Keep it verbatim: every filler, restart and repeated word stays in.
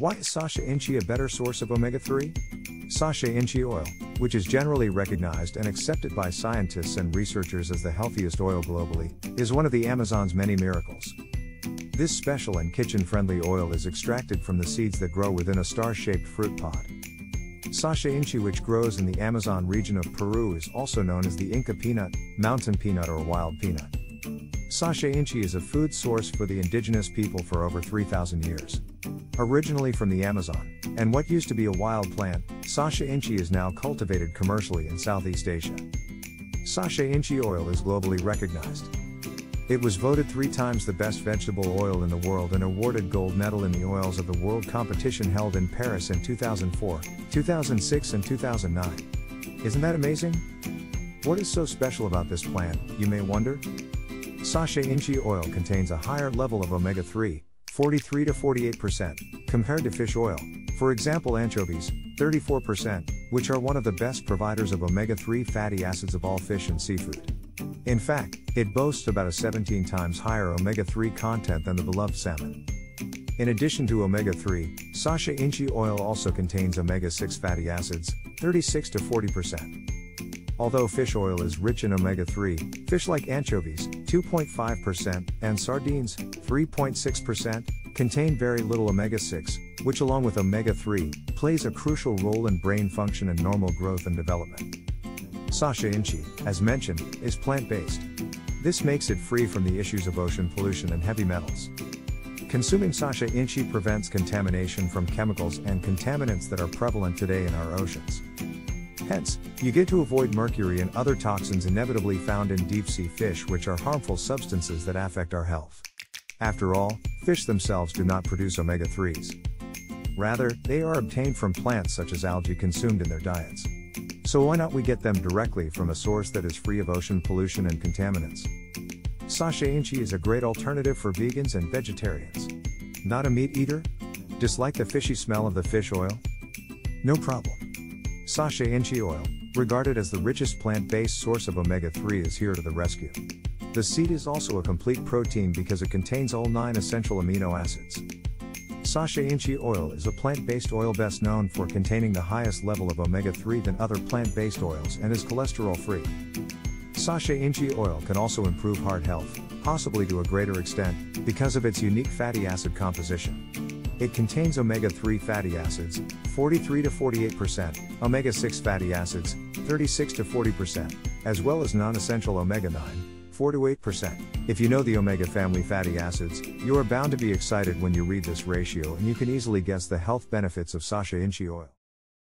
Why is Sasha Inchi a better source of omega three? Sasha Inchi oil, which is generally recognized and accepted by scientists and researchers as the healthiest oil globally, is one of the Amazon's many miracles. This special and kitchen-friendly oil is extracted from the seeds that grow within a star-shaped fruit pod. Sasha Inchi, which grows in the Amazon region of Peru, is also known as the Inca peanut, mountain peanut, or wild peanut. Sasha Inchi is a food source for the indigenous people for over three thousand years. Originally from the Amazon, and what used to be a wild plant, Sasha Inchi is now cultivated commercially in Southeast Asia. Sasha Inchi oil is globally recognized. It was voted three times the best vegetable oil in the world and awarded gold medal in the Oils of the World competition held in Paris in two thousand four, two thousand six and two thousand nine. Isn't that amazing? What is so special about this plant, you may wonder? Sasha Inchi oil contains a higher level of omega three, forty-three to forty-eight percent, compared to fish oil, for example anchovies, thirty-four percent, which are one of the best providers of omega three fatty acids of all fish and seafood. In fact, it boasts about a seventeen times higher omega three content than the beloved salmon. In addition to omega three, Sasha Inchi oil also contains omega six fatty acids, thirty-six to forty percent. Although fish oil is rich in omega three, fish like anchovies, two point five percent, and sardines, three point six percent, contain very little omega six, which along with omega three, plays a crucial role in brain function and normal growth and development. Sasha Inchi, as mentioned, is plant-based. This makes it free from the issues of ocean pollution and heavy metals. Consuming Sasha Inchi prevents contamination from chemicals and contaminants that are prevalent today in our oceans. Hence, you get to avoid mercury and other toxins inevitably found in deep-sea fish, which are harmful substances that affect our health. After all, fish themselves do not produce omega threes. Rather, they are obtained from plants such as algae consumed in their diets. So why not we get them directly from a source that is free of ocean pollution and contaminants? Sasha Inchi is a great alternative for vegans and vegetarians. Not a meat eater? Dislike the fishy smell of the fish oil? No problem. Sasha Inchi oil, regarded as the richest plant-based source of omega three, is here to the rescue. The seed is also a complete protein because it contains all nine essential amino acids. Sasha Inchi oil is a plant-based oil best known for containing the highest level of omega three than other plant-based oils and is cholesterol-free. Sasha Inchi oil can also improve heart health, possibly to a greater extent, because of its unique fatty acid composition. It contains omega three fatty acids, forty-three to forty-eight percent, omega six fatty acids, thirty-six to forty percent, as well as non-essential omega nine, four to eight percent. If you know the omega family fatty acids, you are bound to be excited when you read this ratio, and you can easily guess the health benefits of Sasha Inchi oil.